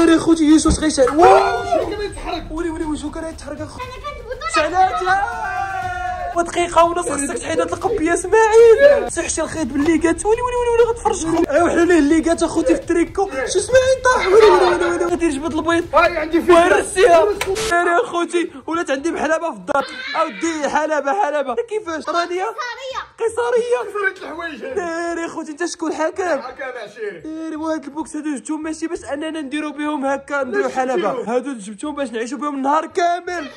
وري اخوتي يوسف غيسال واش كان يتحرك وري وجهو كان يتحرك اخويا انا كنت ودقيقه ونص خصك تحيد هاد القب يا اسماعيل سحشي الخيط بالليكات ولي غتفرج اخويا وحلو ليه الليكات اخوتي في التريكو شو اسماعيل طاح ولي غادي جبد البيض هاي عندي فيها ورسيها انا اخوتي ولات عندي بحلابه في الدار اودي حلابه كيفاش رانيا قصرية الحوايج ناري خوتي انت شكون الحكم؟ حكم عشيري ناري وهاد البوكس هادو جبتهم ماشي باش اننا نديرو بهم هكا نديرو حلبة هادو جبتهم باش نعيشو بهم نهار كامل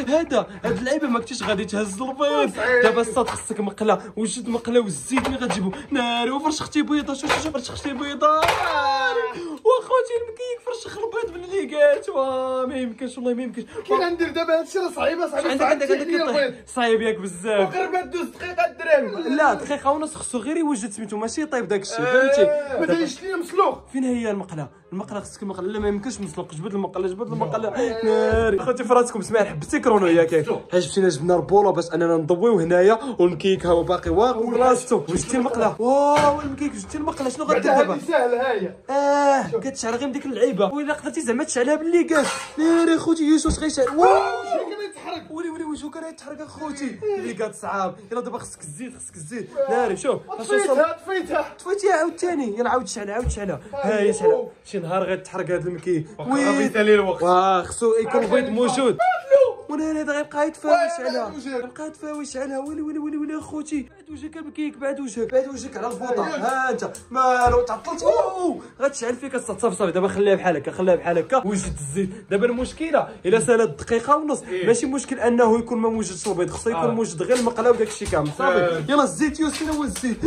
هاد اللعيبه ما كنتيش غادي تهز البيض دابا الصاد خصك مقله وجد مقله والزيت اللي غتجيبو ناري وفرشختي بيضه شوف فرشختي بيضه لقيت ما يمكنش والله ما يمكنش. كي غندير دابا هادشي راه صعيبه صعيبه. عندك هذاك صعيب ياك بزاف. تقريبا دوز دقيقه الدراري. لا دقيقه ونص خصو غير يوجد سميتو ماشي يطيب داك الشيء فهمتي. ما دايرش ليا مسلوق. فين هي المقله؟ المقله خصك المقله. لا ما يمكنش مسلوق. جبد المقله جبد المقله ناري. اخوتي فراسكم سمعي حبتي كرونو ياك حاجبتينا جبنا البوله باش اننا نضويو هنايا والكيك ها هو باقي واقف بلاصتو. وجدتي المقله واو الكيك جبتي المقله شنو غدير دابا؟ ساهله هاهي. كتشعل غير بديك اللعيبه ولا قدرتي زعما تشعلها باللي كاش. ناري خوتي يوسف غيشعل واو كيتحرك. ولي ولي وجهو كان يتحرك اخوتي اللي كات صعاب. يلا دابا خصك الزيت خصك الزيت ناري. شوف طفيتها طفيتها طفيتها عاوتاني. يلا عاود شعلها عاود شعلها ها هي شعلها. شي نهار غيتحرك هذا المكي وي واه خصو يكون البيض موجود وناري. هذا غيبقى يتفاوش عليها غيبقى يتفاوش عليها. ويلي ويلي ويلي ويلي اخوتي بعد وجهك المكيك بعد وجهك بعد وجهك على البوطه. ها انت مالو تعطلت غتشعل فيك الصف. صافي دابا خليها بحال هكا خليها بحال هكا. وجدت الزيت دابا. المشكله الا سالات دقيقه ونص ماشي مشكل انه يكون ما موجدش البيض. خصو يكون موجد غير المقله وداك الشيء كامل صافي. يلا الزيت يوسف هو الزيت.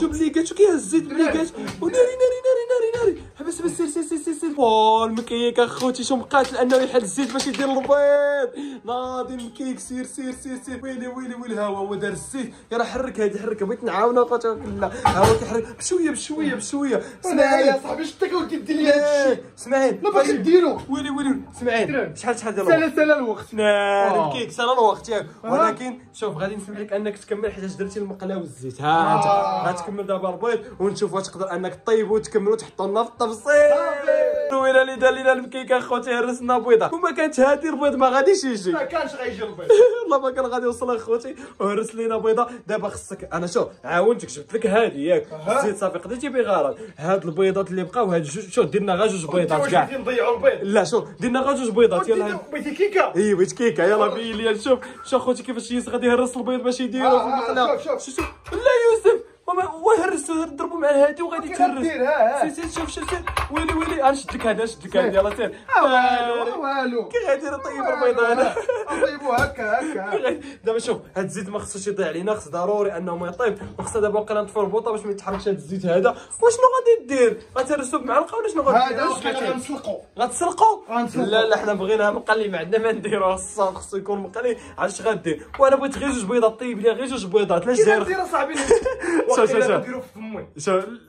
شوف اللي كاتو كيها الزيت اللي كات. وناري ناري ناري ناري ناري حبس بس سير سير سير سير. المكيك اخوتي شو مقاتل انه يحل الزيت باش يدير البيض. ناضي المكيك سير سير سير سير. ويلي ويلي ويلي ها هو دار الزيت. يلا حرك هذه حرك. بغيت نعاونها اخوتي لا ها هو كيحرك بشويه بشويه بشويه. اسمعي يا صاحبي شتك وكدير لي هذا الشيء. اسمعي لا باغي نديرو. ويلي ويلي اسمعي شحال شحال دابا سالا الوقت ناري المكيك سالا الوقت ياك. ولكن شوف غادي نسمح لك انك تكمل حيت درتي المقله والزيت. ها انت غتكمل دابا البيض ونشوف واش تقدر انك طيبه وتكملو وتحطو لنا في الطبسيل. ويلا اللي دار لينا المكيك اخوتي هرسنا بيضه. وما كانت هادي البيض ما غاديش يجي ما كانش غيجي البيض. والله ما كان غادي يوصل اخوتي. وهرس لينا بيضه. دابا خصك انا شوف عاونتك جبت لك هادي ياك الزيت صافي قضيتي بغرض. هاد البيضات اللي بقاو هاد جوج شوف درنا غا جوج بيضات كاع. لا شوف درنا غا جوج بيضات. يلا بغيتي كيكه اي بغيت كيكه. يلا بين لي نشوف شوف اخوتي كيفاش يوسف غادي يهرس البيض باش يديرو في المقله. شوف لا يوسف وهرس ضربوا مع هادي وغادي تهرس. سير شوف شوف سير. ويلي ويلي غنشد لك هذا شد لك هذا. يلا سير والو والو. كي غادير طيب البيضه هذا طيبو هكا هكا. دابا شوف هاد الزيت ما خصوش يضيع علينا. خص ضروري انه ما يطيب. وخص دابا وقيلا نطفيو البوطه باش ما يتحركش هاد الزيت هذا. واشنو غادي دير؟ غتهرسو بمعلقه ولا شنو غادي دير؟ هذا غنسلقو غتسلقو. لا لا حنا بغيناها مقلي ما عندنا ما نديروها الصاط. خصو يكون مقلي. علاش غادير؟ وانا بغيت غير جوج بيضات طيب لي غير جوج بيضات. لاش داير اصاحبي شاشا نديرو في فمي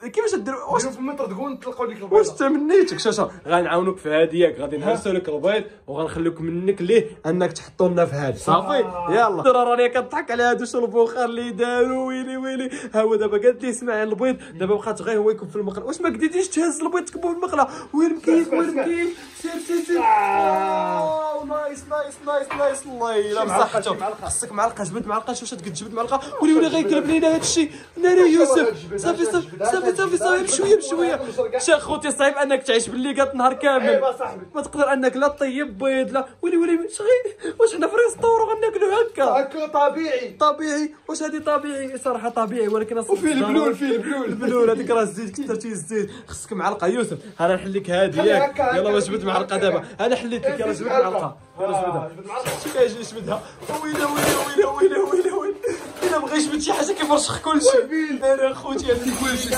كيفاش دير واش فمي تردقون نطلقوا لك البيض. واش تمنيتك شاشا غنعاونوك في هادي ياك. غادي نهرسوا لك البيض وغنخليوك منك ليه انك تحطوا لنا في هادي صافي. يلا درا راني كنضحك على هادو شو البوخار اللي داروا. ويلي ويلي ها هو دابا قالت لي اسمعي البيض دابا بقات غير هو يكب في المقله. واش ما قديتيش تهز البيض تكبو في المقله. وين مكيك وين مكيك سير سير سير. واو نايس نايس نايس نايس. الله يلا بصحتو. خصك معلقه جبد معلقه. شوف شات كتجبد معلقه. ويلي ويلي غيقلب لينا هادشي ناري يوسف. صافي صافي صافي صافي بشويه بشويه. شا خوتي صعيب انك تعيش باللي قط نهار كامل. ما تقدر انك لا طيب بيض لا ويلي ويلي شغي. واش حنا في ريسطور وغناكلو هكا هكا طبيعي طبيعي. واش هادي طبيعي صراحه طبيعي. ولكن وفيه البلول فيه البلول البلول هذيك راه الزيت كثرتي الزيت. خصك معلقه يوسف. انا نحل لك هادي ياك. يلا واش جبد معلقه دابا. انا حليت لك يلا جبد معلقه يلا جبدها. شو كيجي يجبدها. ويلي ويلي ويلي ويلي ويلي الا بغا يجبد شي حاجه كيفرشخ كلشي. انا اخوتي هذا كلشي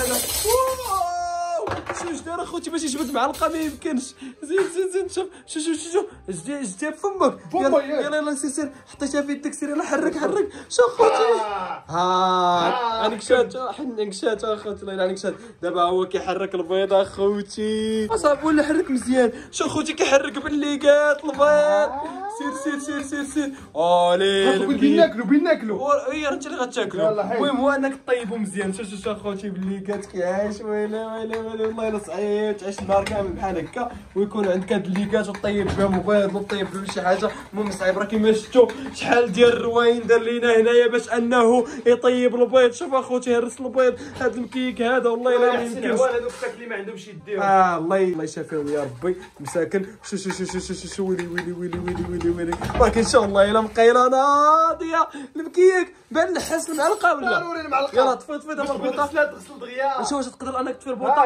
شو دار اخوتي باش يجبد معلقه ما يمكنش. زيد زيد زيد شوف شوف شوف شوف جدي فمك. يلا يلا سير سير حطيتها في يدك. سير يلا حرك حرك. شو اخوتي ها انكشات حنا انكشات اخوتي. الله ينعكشات دابا هو كيحرك البيض اخوتي. اصاحبي ولا حرك مزيان. شو اخوتي كيحرك باللي قات البيض. سير سير سير سير سير. اولي بيناكلو بيناكلو. هي انت اللي غتاكلو. المهم هو انك طيبو مزيان. شو شو اخوتي باللي قات كيعيش. ويلي ويلي والله الا صعيب تعيش النهار كامل بحال هكا ويكون عندك هاد الليكات وطيب بهم وبيض وطيب بهم شي حاجه. المهم صعيب راه كيما شفتوا شحال ديال الرواين دار لينا هنايا باش انه يطيب البيض. شوف اخوتي هرس البيض هاد المكيك هذا والله الا ما يمكنش. هادوك التاكلي ما عندهمش يديهم. الله يشافيهم يا ربي مساكن. شو شو شو شو شو شو ويلي ويلي ويلي ويلي ويلي ويلي. ولكن ان شاء الله الا مقيله ناضيه المكيك بان نحس المعلقه ولا ضروري المعلقه. يلا طفي طفي دابا البوطه. غسل دغيا شوف واش تقدر انك تطفي البوطه.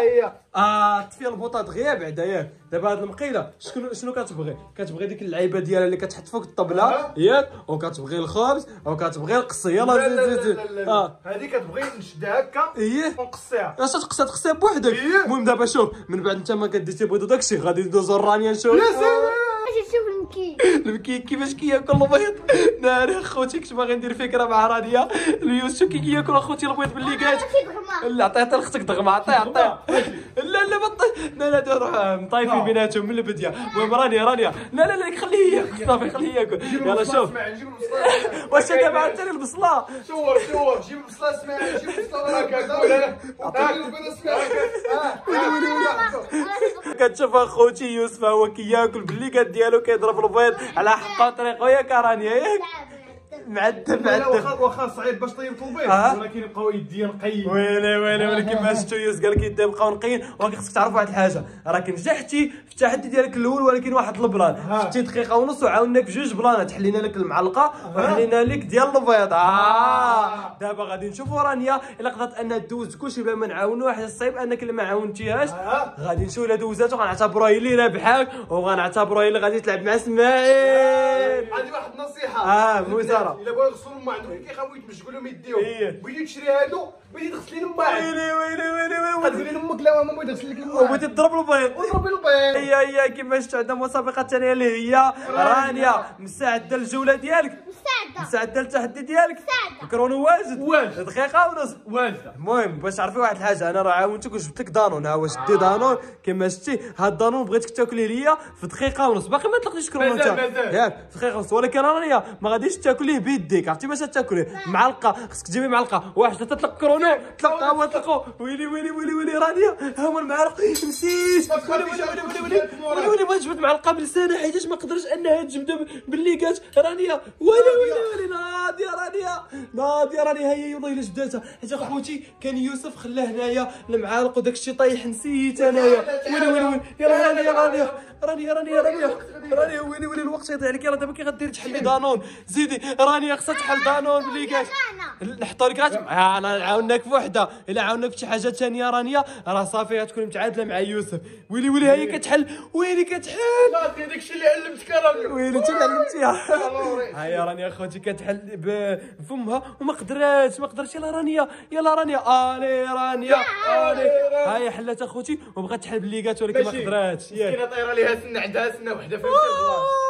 طفي البوطات غير بعدا ياك. دابا هاد المقيله شنو كتبغي؟ كتبغي ديك اللعيبه ديالها اللي كتحط فوق الطبله ياك، وكتبغي الخبز وكتبغي القصه. يلاه زيد هادي كتبغي نشدها هكا ونقصيها، اش تقصها تقصيها بوحدك. المهم دابا شوف، من بعد انت ما كديتي بيض وداكشي غادي ندوزو الرانيه نشوف. يا سلام المكي كيفاش كياكل البيض. ناري اخوتي كنت باغي ندير فكره مع رانيا اليوسف كي كياكل اخوتي البيض باللي كات. لا عطيها لختك دغمه، عطيها. لا لا لا لا روح مطايفين بيناتهم من البديه. المهم رانيا لا خليه ياكل صافي، خليه ياكل. يلا شوف واش دابا انت البصله. شوف جيب البصله اسماعيل، جيب البصله راه كذا وتاكل البيض اسماعيل. كتشوف اخوتي يوسف هو كياكل باللي كات ديالو، كيضرب البيض على حقه وطريقه ياك رانيا ياك. معذب واخا صعيب باش طيبتو البيض ولكن يبقاو يديا نقيين. ويلي ولكن كما شفتو يوسف قال لك يديا بقاو نقيين. ولكن خصك تعرف واحد الحاجه، راك نجحتي في التحدي ديالك الاول ولكن واحد البلان شفتي دقيقه ونص وعاوناك بجوج بلانات، حلينا لك المعلقه وحلينا لك ديال البيض. دابا غادي نشوفوا رانيا الا قدرت انها دوز كلشي بلا ما نعاونوها، حيت الصعيب انك اللي ما عاونتيهاش. غادي نشوفوا الا دوزاتو غنعتبروها هي اللي رابحاك وغنعتبروها هي اللي غادي تلعب مع اسماعيل. عندي واحد النصيحه موسى الا بغاو يغسلوا ما عندهم كيخافوا يتمشقوا لهم يديهم. بغيتي تشري هادو بغيتي تغسل لهم ما ويلي غتقول لهم امك لا ماما بغيت تغسل لك الماء وبغيتي تضرب البيض وضرب البيض. هي كما شفتوا عندنا مسابقه ثانيه اللي هي رانيا. مستعده للجوله ديالك؟ مستعده للتحدي ديالك؟ الكرونو واجد دقيقه ونص واجده. المهم باش تعرفي واحد الحاجه، انا راه عاونتك وجبت لك دانون. ها هو شدي دانون كما شفتي. هاد الدانون بغيتك تاكليه ليا في دقيقه ونص، باقي ما طلقتيش كرونو انت ياك في دقيقه ونص. ولكن رانيا ما غاديش تاكليه بيديك، عرفتي باش تاكليه؟ معلقه، خصك تجيبي معلقه واحد حتى تطلق كرونو. طلقها هو طلقو. ويلي ويلي ويلي ويلي رانيا ها هو المعلق نسيت. ويلي بغيت جبت معلقه بلسانها حيتاش ما قدرتش انها تجبد باللي كات رانيا. ويلي ناضيه رانيا هي والله الا جبداتها. حيت اخوتي كان يوسف خلاه هنايا المعالق وداك الشيء طايح، نسيت انايا. ويلي يلاه رانيا ويلي الوقت يضيع عليك. يلاه دابا كي غديري تحلي دانون؟ زيدي رانيا خصها تحل دانون بلي كاش نحطوا لك. انا عاوناك في وحده، الا عاوناك في شي حاجه ثانيه رانيا راه صافي غتكون متعادله مع يوسف. ويلي هي كتحل صافي داك الشيء اللي علمتك راه. ويلي انت اللي علمتيها. ها هي رانيا اخوتي كتحل بفمها وما قدراتش يلا رانيا الي رانيا الي. ها هي حلات اخوتي وبغات تحل بالليغات ولكن ما قدراتش. مسكينه طايره ليها سنه عندها سنه وحده فهمتي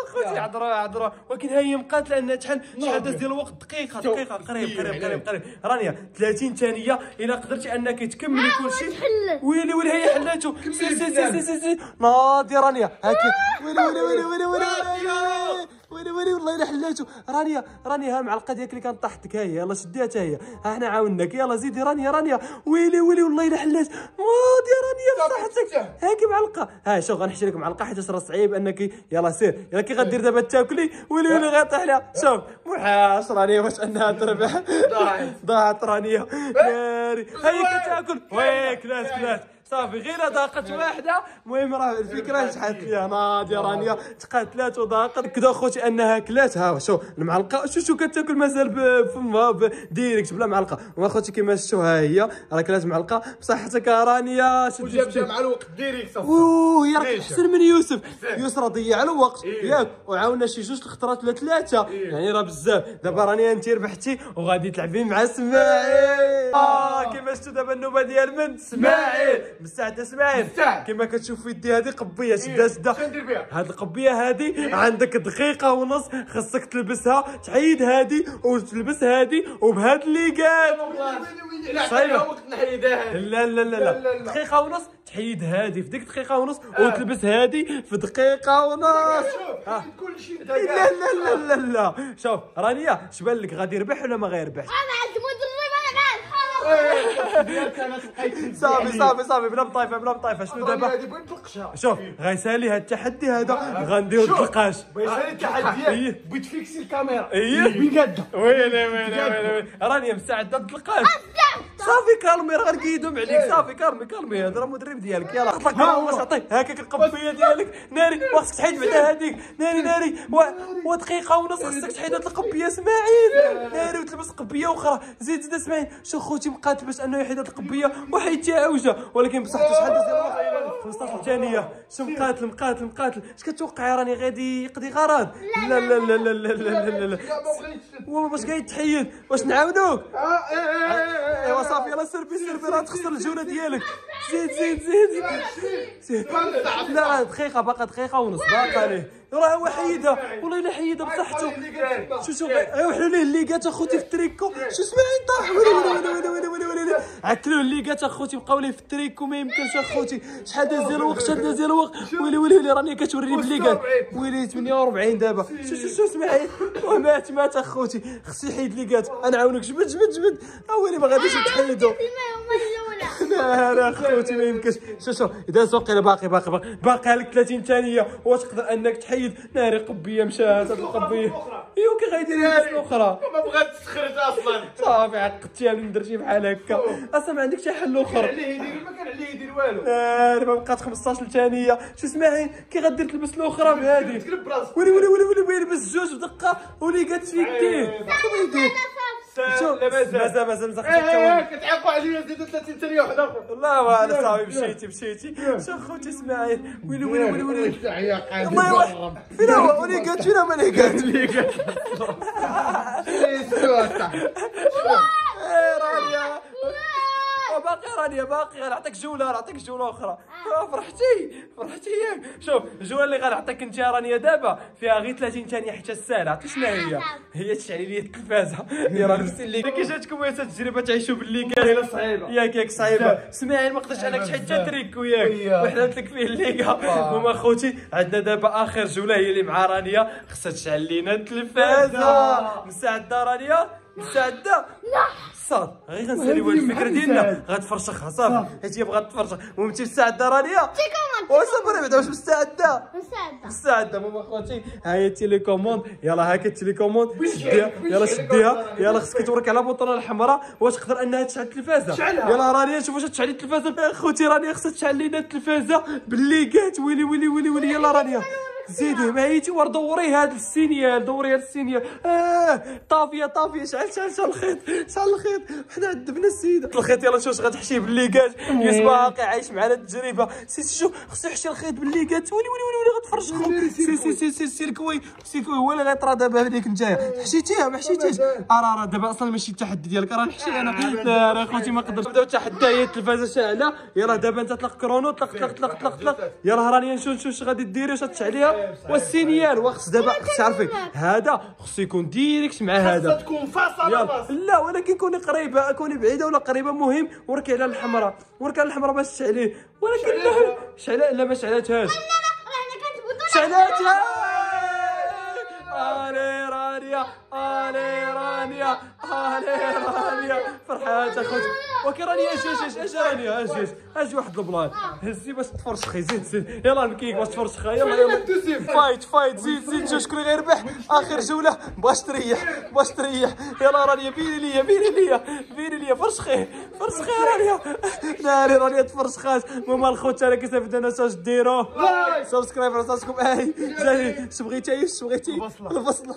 اخوتي. عذرا ولكن ها هي مقاتله انها تحل شحال ديال الوقت. دقيقه قريب رانيا 30 ثانيه الا قدرتي انك تكملي كلشي. ويلي هي حلاتو. سي ناضي رانيا هاكي. ويلي والله الا حلاتو. رانيا ها المعلقه ديالك اللي كانت طاحتك ها هي، يلاه شديها حتى هي. ها حنا عاوناك يلاه زيدي رانيا. ويلي والله الا حلات. ناضي رانيا بصحتك هاكي معلقه. ها شوف غنحشي لك معلقه حيت راه صعيب انك يلاه سير. يلاه كي غدير دابا تاكلي ويلي غيطيح لها. شوف محاش رانيا واش انها تربح. ضاعت رانيا ناري. ها هي كتاكل وي كلات صافي غير ضاقت واحده. المهم راه الفكره شحال فيها ناضي رانيا تقاتلات وضاقت. كدا خوتي انها كلات. ها شوف المعلقه شو كتاكل مازال بفمها ديريكت بلا معلقه. واخوتي كما شفتوا ها هي راه كلات معلقه بصحتك رانيا. شديتي مع الوقت ديريكت هي راه احسن من يوسف راه ضيع على الوقت ياك وعاونا شي جوج الخطرات ولا ثلاثه يعني راه بزاف. دابا رانيا انت ربحتي وغادي تلعبي مع اسماعيل. كما شفتوا دابا النوبه ديال من اسماعيل. مستعد اسماعيل؟ كما كتشوف في يدي هذه قبيه شده شنو ندير بها؟ هذه القبيه هذه عندك دقيقه ونص خاصك تلبسها، تعيد هذه وتلبس هذه وبهذا اللي قال صايبه. لا دقيقه ونص تحيد هذه في ديك دقيقه ونص وتلبس هذه في دقيقه ونص. شوف كلشي انت. لا شوف رانيا شبان لك غادي يربح ولا ما غيربحش؟ صافي بلا مطايفه شنو دابا؟ شوف غيسالي هاد التحدي هذا غنديرو الدلقاش. غيسالي التحدي بغيت فيكسي الكاميرا بين قادها. ويلي راني مستعده للدلقاش. صافي كالمي راه نكيدهم عليك، صافي كالمي كالمي، هذا راه مدرب ديالك، يلاه حط لك راه تعطيه هكاك القبيه ديالك ناري، وخصك تحيد بعدا هذيك ناري ناري، ودقيقه ونص خصك تحيد هاد القبيه اسماعيل ناري، وتلبس قبيه اخرى زيد زاد اسماعيل. شوف خوتي مقاتل باش انه يحيد هاد القبيه وحيدتها اوجه، ولكن بصحته شحال دازت ديال 15 ثانيه. شوف مقاتل مقاتل مقاتل، اش كتوقعي راني غادي يقضي غرض؟ لا لا لا لا لا لا لا هو باش جاي تحيد، واش نعاونوك؟ ايوا صافي يلاه سيربي سيربي، راه تخسر الجوله ديالك. زيد زيد زيد زيد، لا دقيقه باقا، دقيقه ونص باقا ليه، راه هو حيدها والله الا حيدها بصحته. شوف شوف ايوا حلوليه الليكات اخوتي في التريكو، شو اسماعيل طاح، ويلي ويلي ويلي ويلي ويلي عكلوه الليكات اخوتي، بقاو ليه في التريكو ما يمكنش اخوتي. شحال داز ديال الوقت، شحال داز ديال الوقت، ويلي ويلي ويلي راني كتوريني بالليكات، ويلي 48 دابا. شو شو شو اسماعيل مات مات اخوتي، خصو يحيد ليكات. انا عاونك، جبد جبد جبد، ويلي ما غاديش تحيدو. لا لا اخوتي ما يمكنش، شو شو داز وقيله باقي باقي باقي باقي لك 30 ثانيه وتقدر انك تحيد. ناري قبيه مشات هاد القبيه، ايوا كي غيدير لبس الاخرى ما بغاتش تخرج اصلا. صافي عقدتيها من درتي بحال هكا، اصلا ما عندك حتى حل اخر. ما كان عليه يدير والو، ناري ما بقات 15 ثانيه. شو اسمعي كي غدير تلبس الاخرى بهادي، ويلي ويلي ويلي ويلي يلبس جوج بدقه واللي قات في يديه. مازال مازال مازال كتعاقوا عليا زيد 30 ثانيه وحده اخرى. الله انا صاحبي مشيتي مشيتي. شوف خوتي اسماعيل، ويلي ويلي ويلي ويلي الله يوحد، فين هو وليكات، فين هو مليكات ليكات باقي راني باقي، غنعطيك جوله، غنعطيك جوله اخرى. فرحتي فرحتي ياك. شوف الجوله اللي غنعطيك انت راني دابا فيها غير 30 ثانيه حتى الساعه. عرفتي شنو هي؟ هي تشعلي لي التلفازه اللي راه نفس اللي كي جاتكم التجربه تعيشوا باللي كاين صعيبه ياك ياك صعيبه. اسماعيل ما قدرتش انك تحيد حتى تريك وياك وحلات لك فيه الليكا. هما خوتي عندنا دابا اخر جوله هي اللي مع رانيا، خصها تشعل لينا التلفازه. مساعده رانيا، مساعده صاد، غير غنساليو هاد الفكره ديالنا غتفرشخها صافي حيت هي بغات تفرشخ. المهم انت مستعده رانيا؟ وصافي بعدا واش مستعده؟ مستعده مستعده. المهم اخواتي ها هي التيليكوموند، يلا هاكا التيليكوموند شديها، يلا شديها، يلا خصك تورك على البوطونه الحمراء واش تقدر انها تشعل التلفازه. يلا رانيا شوف واش تشعل التلفازه. اخوتي رانيا خصها تشعل لينا التلفازه باللي قات. ويلي ويلي ويلي ويلي يلا رانيا زيدي معيتي ور دوري هاد السينيال، دوري هاد السينيال. طافيه طافيه، شعل شعل شعل الخيط، شعل الخيط، حنا عذبنا السيده الخيط. يلا شوف واش غتحشيه باللي قات، يا باقي عايش معنا التجربه. سيسي شوف خصو يحشي الخيط باللي قات. ويلي ويلي ويلي غتفرشخو. سيسي سيسي سيركوي سيركوي هو اللي غيطرى دابا هذيك نتايا. حشيتيها ما حشيتيهاش؟ راه دابا اصلا ماشي التحدي ديالك، راه نحشي انا. لا راه اخوتي ما نقدرش نبداو التحدي. هي التلفازه شاعله، يلا دابا انت طلق كرونو، طلق طلق طلق طلق طلق. يلا راني نشوف شوف واش غادي ديري واش غتشعليها. والسينيال وخص دابا خص تعرفي هذا خصو يكون ديريكت مع هذا، تكون فاصله. لا ولكن كوني قريبه كوني بعيده ولا قريبه، مهم وركي على الحمراء، وركي على الحمراء باش تشعليه. ولكن لا شعلها، لا ما شعلاتهاش. شعلاتها الي رانيا، الي رانيا، الي رانيا، فرحات اخوتي. وكي راني اجي اجي رانيا اجي اجي واحد البلان هزي باش تفرشخي. زيد زيد يلا نكيك باش تفرشخي. يلا يلا فايت فايت، زيد زيد شوف شكون غيربح. اخر جوله باش تريح باش تريح. يلا رانيا بيني ليا بيني ليا بيني ليا، فرشخي فرشخي رانيا. ناري رانيا تفرشخاش. المهم الخوت انا كيسافد انا اش ديروا، سبسكرايب راسكم. اي جاني شبغيتي شبغيتي الفصله.